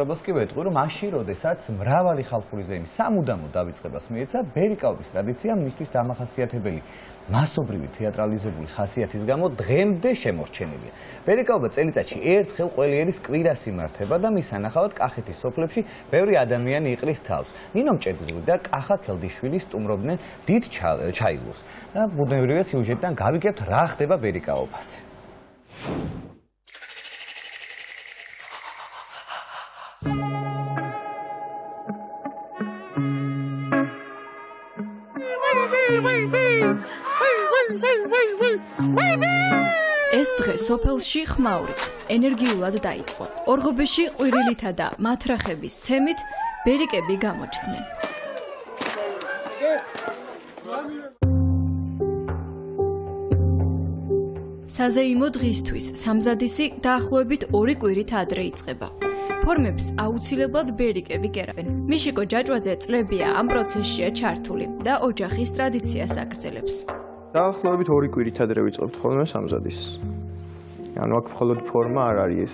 Roboskyve tquruma shiro, desadz mravali xalquri zemis samudamo davitskebas მიეცა ბერიკავის ტრადიციამ მისთვის დამახასიათებელი მასობრივი თეატრალიზებული ხასიათის გამო დღემდე შემორჩენილია. ბერიკავა წელიწადში ერთხელ ყველიერის კვირას იმართება და მის ანახავად კახეთის სოფლებში ბევრი ადამიანი იყრის თავს. ნინო მჭედლი და კახა ქელდიშვილი სტუმრობდნენ დიდ ჩაილურს. და ბუნებრივია სიუჟეტიდან გავიგებთ რა ხდება ბერიკაობაზე. ეს დღე სოფელში ხმაურით, ენერგიულად დაიწყო. ორღობეში ყვირილითა და მათრახების ცემით ბერიკები გამოჩნდნენ. საზეიმო დღისთვის სამზადისი დაახლოებით 2 კვირით ადრე იწყება. ფორმებს აუცილებლად ბერიკები კერავენ. მიშიკო ჯაჭვაძე წლებია ამ პროცესშია ჩართული და ოჯახის ტრადიციას აგრძელებს. დაახლოებით 2 კვირით ადრე ვიწყებთ ხოლმე სამზადის. ანუ აქ მხოლოდ ფორმა არ არის,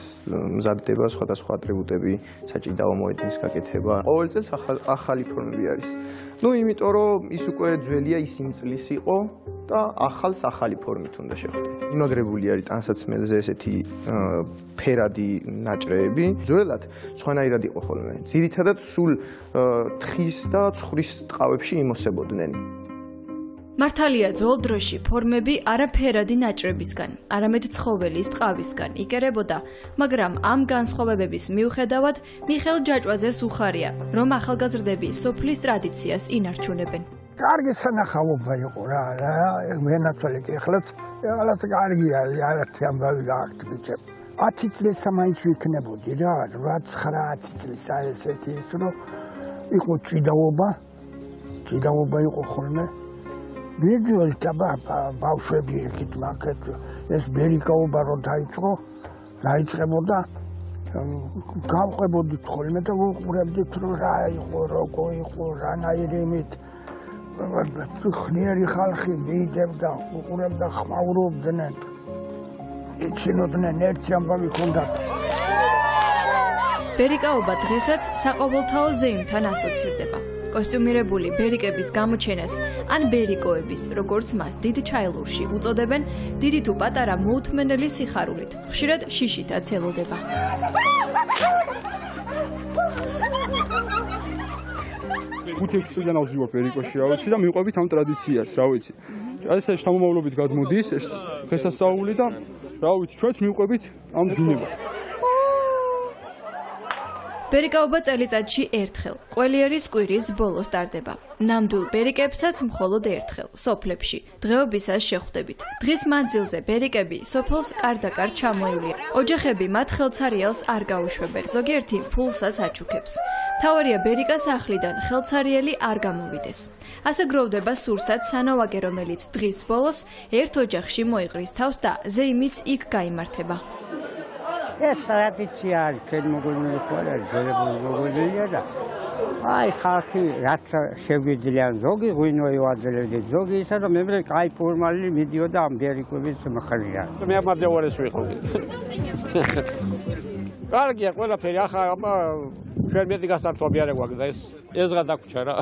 მზადდება სხვადასხვა ატრიბუტები, საჭიდაო მოედნის გაკეთება. ყოველ წელს ახალი ფორმები არის. Ну, იმიტომ რომ ის უკვე ძველია, ის იმ წლის იყო და ახალს ახალი ფორმით უნდა შეხვდეთ. იმაგრებული არის ტანსაცმელზე ესეთი ფერადი ნაჭრეები. ძველად სხვანაირად იყო ხოლმე. ძირითადად სულ თხის და ცხრის ტყავებში იმოსებოდნენ. მართალია, ძველ დროში ფორმები არაფერადი ნაჭრებისგან, არამედ ცხოველის ტყავისგან იკერებოდა, მაგრამ ამ განსხვავებების მიუხედავად მიხეილ ჯაჭვაძეს უხარია, რომ ახალგაზრდები სოფლის ტრადიციას ინარჩუნებენ. კარგი სანახაობა იყო რა, მენაცვლე კი ახლაც, ახლაც კარგია, არათი ამბავი გააკეთე. 10 წლის სამანში ვიქნებოდი რა, 8-9 წლის ესეთი ის რო იყო ჭიდაობა, ჭიდაობა იყო ხოლმე. ვიდეო თაბა ბავშვები ეგეთ მაგეთ, ეს ბერიკაობა რო დაიწყო, დაიწყებოდა გავყვებოდით ხოლმე და ვუყურებდით რომ რა იყო, როგორ იყო, რანაირი იმით. ხნიერი ხალხი მიდევდა, უყურებდა, ხმაურობდნენ. ეჩინოდნენ ერთი ამბავი ჰქონდათ. ბერიკაობა დღესაც საყოველთაო ზეიმთან ასოცირდება. კოსტიუმირებული ბერიკების გამოჩენას ან ბერიკოების, როგორც მას დიდ ჩაილურში უწოდებენ, დიდი თუ პატარა მოუთმენელი სიხარულით, ხშირად შიშითაც ელოდება. გუთექს წლიდან ავზივარ ბერიკოში ავიცი და მივყვებით ამ ტრადიციას, რა ვიცი. ეს შთამომავლობით გადმოდის, ეს დღესასწაული და რა ვიცი, ჩვენც მივყვებით ამ დინებას. ბერიკაობა წელიწადში ერთხელ, ყველიერის კვირის ბოლოს ტარდება. ნამდვილ ბერიკებსაც მხოლოდ ერთხელ, სოფლებში, დღეობისას შეხვდებით. დღის მანძილზე ბერიკები სოფელს კარდაკარ ჩამოივლიან. ოჯახები მათ ხელცარიელს არ გაუშვებენ, ზოგიერთი ფულსაც აჩუქებს. თავარია ბერიკას ახლიდან ხელცარიელი არ გამოვიდეს. ასე გროვდება სურსად სანოვაგე, რომელიც დღის ბოლოს ერთ ოჯახში მოიყრის თავს და ზეიმიც იქ გაიმართება. ეს ტრადიცია არის, ჩვენ მოგონილი ხვალ ძველებმა მოგონილია და აი ხალხი რაც შეგვიძლიან ზოგი ღვინო იაძლევდით, ზოგი ისა რომ მე კაი ფორმალი მიდიოდა ამ ბერიკების მხრიდან. მე ამაძევარეს ვიყავი. კარგია ყველაფერი, ახლა აბა ჩვენ მეტი გასართობი არ გვაქვს და ეს რა დაგვრჩა რა.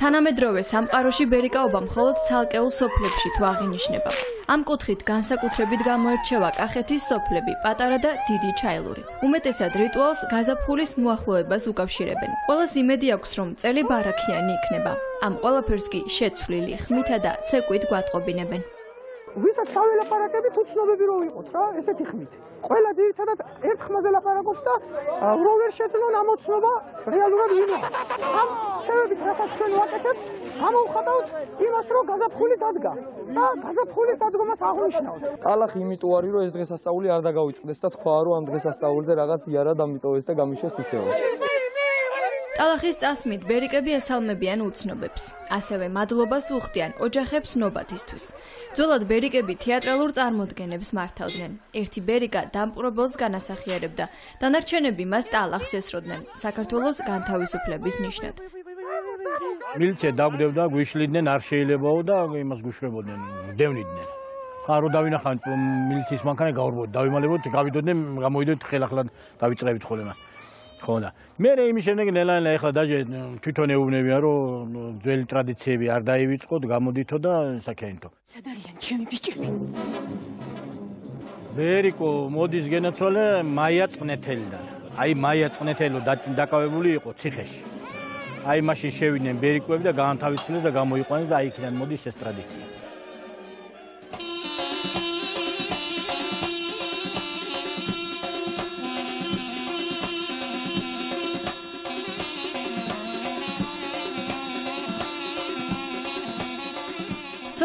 თანამედროვე სამყაროში ბერიკაობა მხოლოდ ცალკეულ სოფლებში თუ აღინიშნება. ამ კუთხით განსაკუთრებით გამოირჩევა კახეთის სოფლები, პატარა და დიდი ჩაილური. უმეტესად რიტუალს გაზაფხულის მოახლოებას უკავშირებენ. ყველას იმედი აქვს, რომ წელი ბარაქიანი იქნება. ამ ყველაფერს კი შეცვლილი ხმითა და ცეკვით გვატყობინებენ. ვისაც თავი ლაპარაკებით უცნობები რომ იყოთ რა, ესეთი ხმით. ყველა ძირითადად ერთ ხმაზე ლაპარაკობს და რომ ვერ შეძლონ ამ ოცნობა რეალურად მინდოს. ამ შეევით რასაც ჩვენ ვაკეთებთ, გამოვხატავთ იმას, რომ გაზაფხული დადგა და გაზაფხული დადგომას აღვნიშნავთ. ტალახი იმიტომ არის, რომ ეს დღესასწაული არ დაგავიწყდეს და თქვა, რომ ამ დღესასწაულზე რაღაც იარა დამიტოვეს და გამიშეს ისევ. ტალახის წასმით ბერიკები ასალმებიან უცნობებს. ასევე მადლობას უხდიან ოჯახებს ნობათისთვის. ძველად ბერიკები თეატრალურ წარმოდგენებს მართავდნენ. ერთი ბერიკა დამპყრობელს განასახიერებდა. დანარჩენები მას ტალახს ესროდნენ საქართველოს განთავისუფლების ნიშნად. მილიცია დაგდებდა, გვიშლიდნენ, არ შეიძლებაო და იმას გუშრებოდნენ, დევნიდნენ. رو داوینا خان میلیتیس مانکانه گاور بود داویما لبود کابی دو نم غموی دو خیلی خلاد کابی چرا بیت خونه من خونه میره میشه نگه نلان لایخلا داده چیتونه اون نمیارو دویل ترادیتی بیار دایی بیت خود غمودی تو دا سکین تو سداریان چی میبیچی بیریکو مودیز گناتوله مایات نتیل دار ای مایات نتیلو دکاوی بولی خود سیخش ای ماشین شوینه بیریکو ویدا گان تا بیت نیز غموی قانز ای کلان مودیس استرادیتی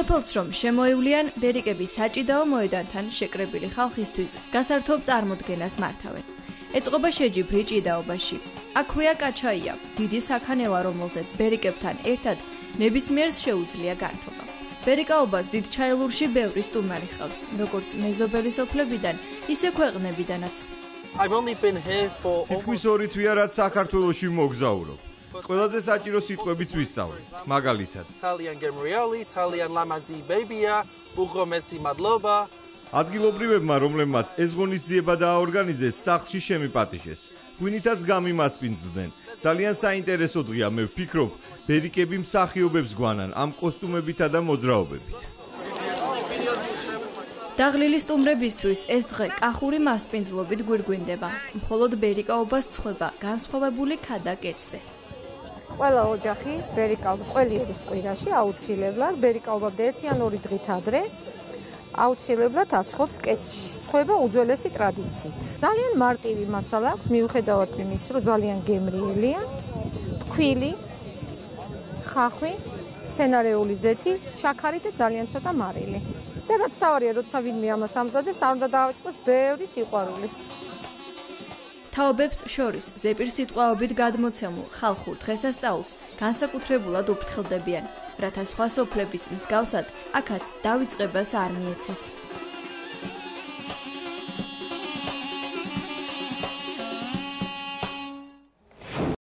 სოფელს რომ შემოივლიან ბერიკების საჭიდაო მოედანთან შეკრებილი ხალხისთვის გასართობ წარმოდგენას მართავენ. ეწყობა შეჯი ბრიჭიდაობაში. აქვეა კაჩაია, დიდი საქანელა, რომელზეც ბერიკებთან ერთად ნებისმიერს შეუძლია გართობა. ბერიკაობას დიდ ჩაილურში ბევრი სტუმარი ხავს, როგორც მეზობელი სოფლებიდან, ისე ქვეყნებიდანაც. თითქმის ორი თვეა რაც საქართველოში მოგზაურობ. ყველაზე საჭირო სიტყვებიც ვისწავლებ. მაგალითად, ძალიან გემრიელი, ძალიან ლამაზი ბებია, უღრმესი მადლობა. ადგილობრივებმა, რომლებმაც ეს ღონისძიება დააორგანიზეს, სახლში შემიპატიჟეს. გვინითაც გამიმასპინძლდნენ. ძალიან საინტერესო დღეა, მე ვფიქრობ, ბერიკები მსახიობებს გვანან ამ კოსტუმებითა და მოძრაობებით. დაღლილი სტუმრებისთვის ეს დღე კახური მასპინძლობით გვირგვინდება. მხოლოდ ბერიკაობას ცხვება განსხვავებული ქადა კეთზე. ყველა ოჯახი ბერიკაობს ყველიერის კვირაში აუცილებლად ბერიკაობამდე 1-2 დღით ადრე აუცილებლად აცხობს კეთში. ცხება უძველესი ტრადიციით. ძალიან მარტივი მასალა აქვს, მიუხედავად იმის, რომ ძალიან გემრიელია. ფქვილი, ხახვი, სცენარეული ზეთი, შაქარი და ძალიან ცოტა მარილი. და რაც თავარია, როცა ვინმე ამას ამზადებს, არ უნდა დავიწყოს ბევრი სიყვარული. Taobebs შორის ზეპირ სიტყვაობით გადმოცემულ ხალხურ დღესასწაულს განსაკუთრებულად უფრთხილდებიან, რათა სხვა სოფლების მსგავსად, აქაც დავიწყებას არ მიეცეს.